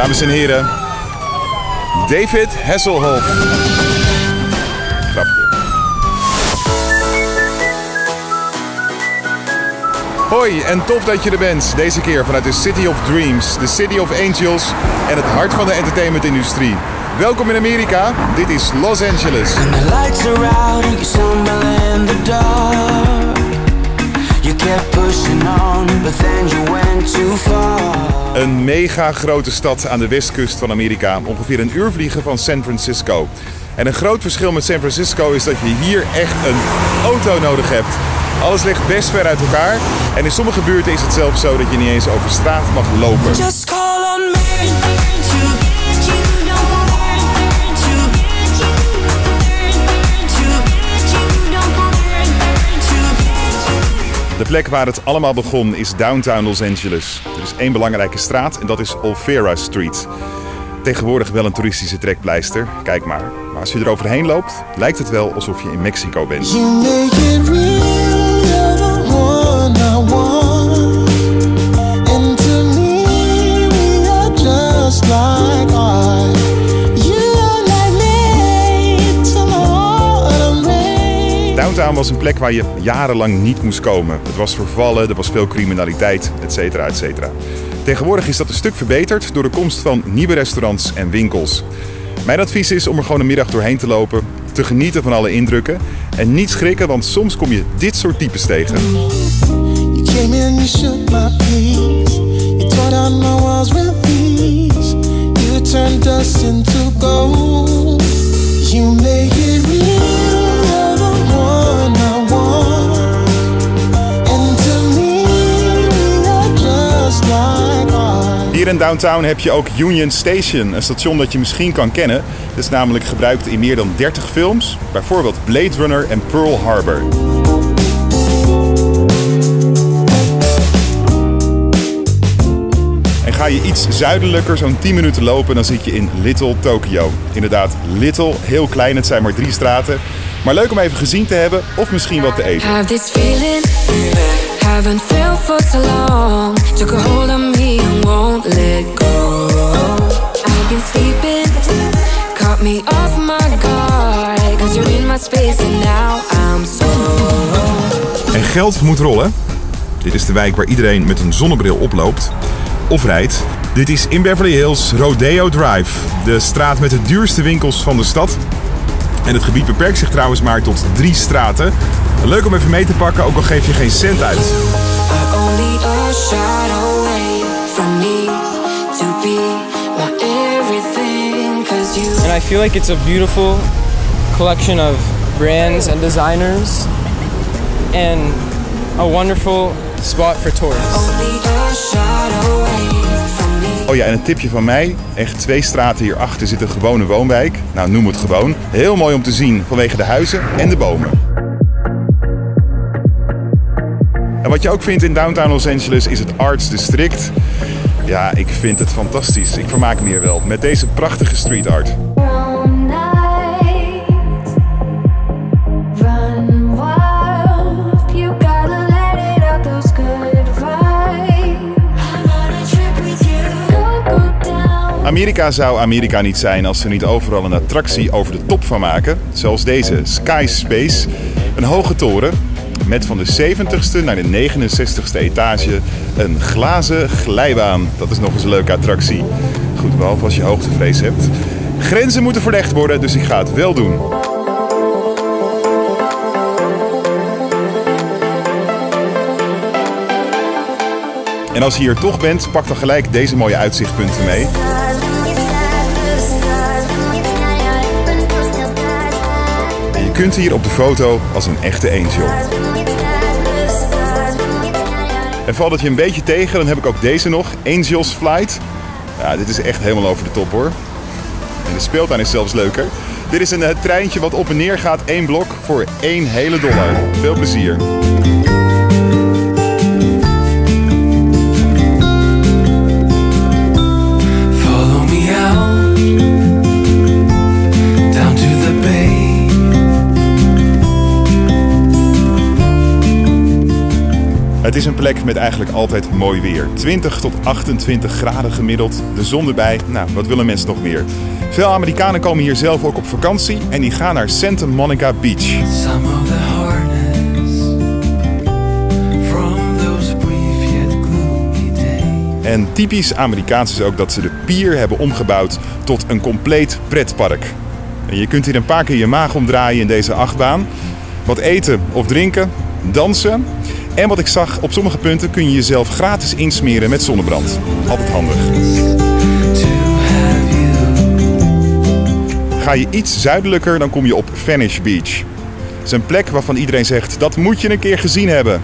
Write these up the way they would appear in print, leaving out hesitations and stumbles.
Dames en heren, David Hasselhoff. Grapje. Hoi en tof dat je er bent. Deze keer vanuit de City of Dreams, de City of Angels en het hart van de entertainmentindustrie. Welkom in Amerika, dit is Los Angeles. Een mega grote stad aan de westkust van Amerika, ongeveer een uur vliegen van San Francisco. En een groot verschil met San Francisco is dat je hier echt een auto nodig hebt. Alles ligt best ver uit elkaar en in sommige buurten is het zelfs zo dat je niet eens over straat mag lopen. De plek waar het allemaal begon is downtown Los Angeles. Er is één belangrijke straat en dat is Olvera Street. Tegenwoordig wel een toeristische trekpleister, kijk maar. Maar als je er overheen loopt, lijkt het wel alsof je in Mexico bent. Downtown was een plek waar je jarenlang niet moest komen. Het was vervallen, er was veel criminaliteit, etc. etc. Tegenwoordig is dat een stuk verbeterd door de komst van nieuwe restaurants en winkels. Mijn advies is om er gewoon een middag doorheen te lopen, te genieten van alle indrukken en niet schrikken, want soms kom je dit soort types tegen. Hier in downtown heb je ook Union Station, een station dat je misschien kan kennen. Het is namelijk gebruikt in meer dan 30 films, bijvoorbeeld Blade Runner en Pearl Harbor. En ga je iets zuidelijker zo'n 10 minuten lopen, dan zit je in Little Tokyo. Inderdaad, Little, heel klein, het zijn maar 3 straten. Maar leuk om even gezien te hebben of misschien wat te eten. Haven't felt for so long. Took a hold on me and won't let go. I've been sleeping, caught me off my guard. 'Cause you're in my space and now I'm so. En geld moet rollen. Dit is de wijk waar iedereen met een zonnebril oploopt of rijdt. Dit is in Beverly Hills Rodeo Drive, de straat met de duurste winkels van de stad. En het gebied beperkt zich trouwens maar tot 3 straten. Leuk om even mee te pakken, ook al geef je geen cent uit. And I feel like it's a beautiful collection of brands and designers and a wonderful spot for tourists. Oh ja, en een tipje van mij. Echt 2 straten hierachter zit een gewone woonwijk. Nou, noem het gewoon. Heel mooi om te zien vanwege de huizen en de bomen. En wat je ook vindt in downtown Los Angeles is het Arts District. Ja, ik vind het fantastisch. Ik vermaak me hier wel met deze prachtige street art. Amerika zou Amerika niet zijn als ze niet overal een attractie over de top van maken. Zoals deze Skyspace, een hoge toren met van de 70ste naar de 69ste etage een glazen glijbaan. Dat is nog eens een leuke attractie. Goed, behalve als je hoogtevrees hebt. Grenzen moeten verlegd worden, dus ik ga het wel doen. En als je hier toch bent, pak dan gelijk deze mooie uitzichtpunten mee. En je kunt hier op de foto als een echte angel. En valt het je een beetje tegen, dan heb ik ook deze nog, Angels Flight. Ja, dit is echt helemaal over de top hoor. En de speeltuin is zelfs leuker. Dit is een treintje wat op en neer gaat, 1 blok voor $1. Veel plezier. Het is een plek met eigenlijk altijd mooi weer. 20 tot 28 graden gemiddeld, de zon erbij. Nou, wat willen mensen nog meer? Veel Amerikanen komen hier zelf ook op vakantie en die gaan naar Santa Monica Beach. En typisch Amerikaans is ook dat ze de pier hebben omgebouwd tot een compleet pretpark. En je kunt hier een paar keer je maag omdraaien in deze achtbaan. Wat eten of drinken, dansen. En wat ik zag, op sommige punten kun je jezelf gratis insmeren met zonnebrand. Altijd handig. Ga je iets zuidelijker, dan kom je op Venice Beach. Het is een plek waarvan iedereen zegt, dat moet je een keer gezien hebben.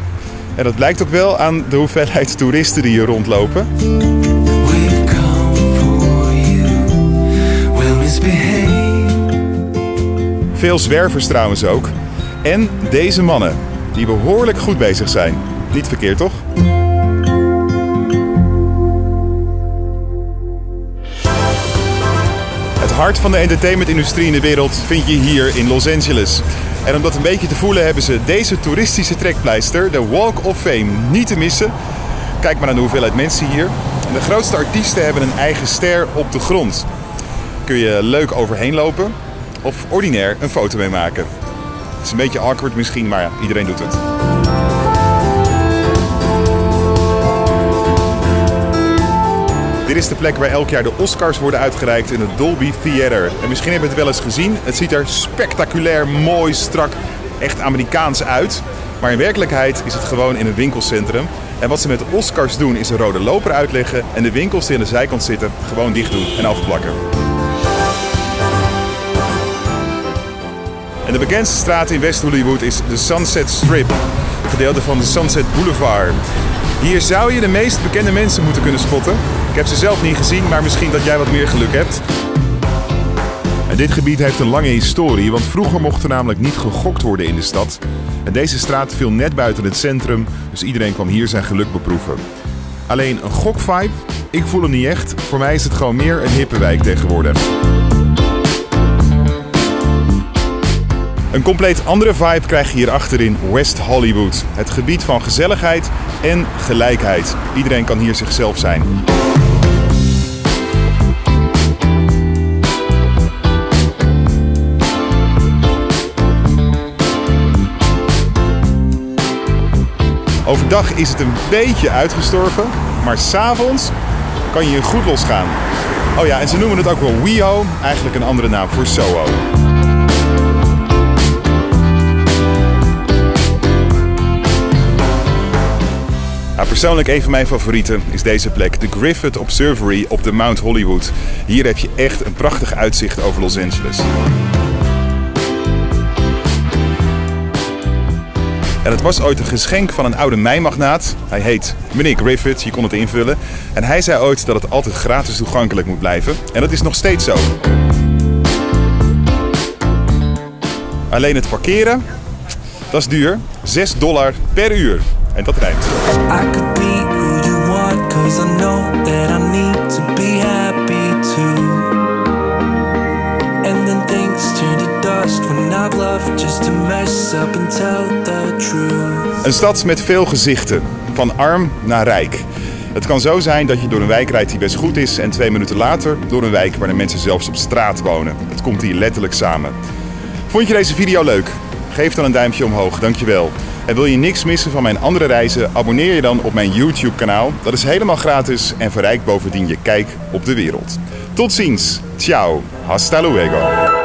En dat blijkt ook wel aan de hoeveelheid toeristen die hier rondlopen. Veel zwervers trouwens ook. En deze mannen, die behoorlijk goed bezig zijn. Niet verkeerd, toch? Het hart van de entertainmentindustrie in de wereld vind je hier in Los Angeles. En om dat een beetje te voelen hebben ze deze toeristische trekpleister, de Walk of Fame, niet te missen. Kijk maar naar de hoeveelheid mensen hier. En de grootste artiesten hebben een eigen ster op de grond. Kun je leuk overheen lopen of ordinair een foto mee maken. Het is een beetje awkward misschien, maar ja, iedereen doet het. Dit is de plek waar elk jaar de Oscars worden uitgereikt in het Dolby Theater. En misschien heb je het wel eens gezien. Het ziet er spectaculair, mooi, strak, echt Amerikaans uit. Maar in werkelijkheid is het gewoon in een winkelcentrum. En wat ze met de Oscars doen is een rode loper uitleggen en de winkels die aan de zijkant zitten gewoon dicht doen en afplakken. En de bekendste straat in West Hollywood is de Sunset Strip, het gedeelte van de Sunset Boulevard. Hier zou je de meest bekende mensen moeten kunnen spotten. Ik heb ze zelf niet gezien, maar misschien dat jij wat meer geluk hebt. En dit gebied heeft een lange historie, want vroeger mocht er namelijk niet gegokt worden in de stad. En deze straat viel net buiten het centrum, dus iedereen kwam hier zijn geluk beproeven. Alleen een gokvibe, ik voel hem niet echt. Voor mij is het gewoon meer een hippe wijk tegenwoordig. Een compleet andere vibe krijg je hier achterin West Hollywood. Het gebied van gezelligheid en gelijkheid. Iedereen kan hier zichzelf zijn. Overdag is het een beetje uitgestorven, maar 's avonds kan je hier goed losgaan. Oh ja, en ze noemen het ook wel WeHo, eigenlijk een andere naam voor Soho. Nou, persoonlijk een van mijn favorieten is deze plek, de Griffith Observatory op de Mount Hollywood. Hier heb je echt een prachtig uitzicht over Los Angeles. En het was ooit een geschenk van een oude mijnmagnaat. Hij heet meneer Griffith, je kon het invullen. En hij zei ooit dat het altijd gratis toegankelijk moet blijven. En dat is nog steeds zo. Alleen het parkeren, dat is duur. $6 per uur. En dat rijmt. Een stad met veel gezichten, van arm naar rijk. Het kan zo zijn dat je door een wijk rijdt die best goed is en 2 minuten later door een wijk waar de mensen zelfs op straat wonen. Het komt hier letterlijk samen. Vond je deze video leuk? Geef dan een duimpje omhoog, dankjewel. En wil je niks missen van mijn andere reizen, abonneer je dan op mijn YouTube-kanaal. Dat is helemaal gratis en verrijkt bovendien je kijk op de wereld. Tot ziens, ciao, hasta luego.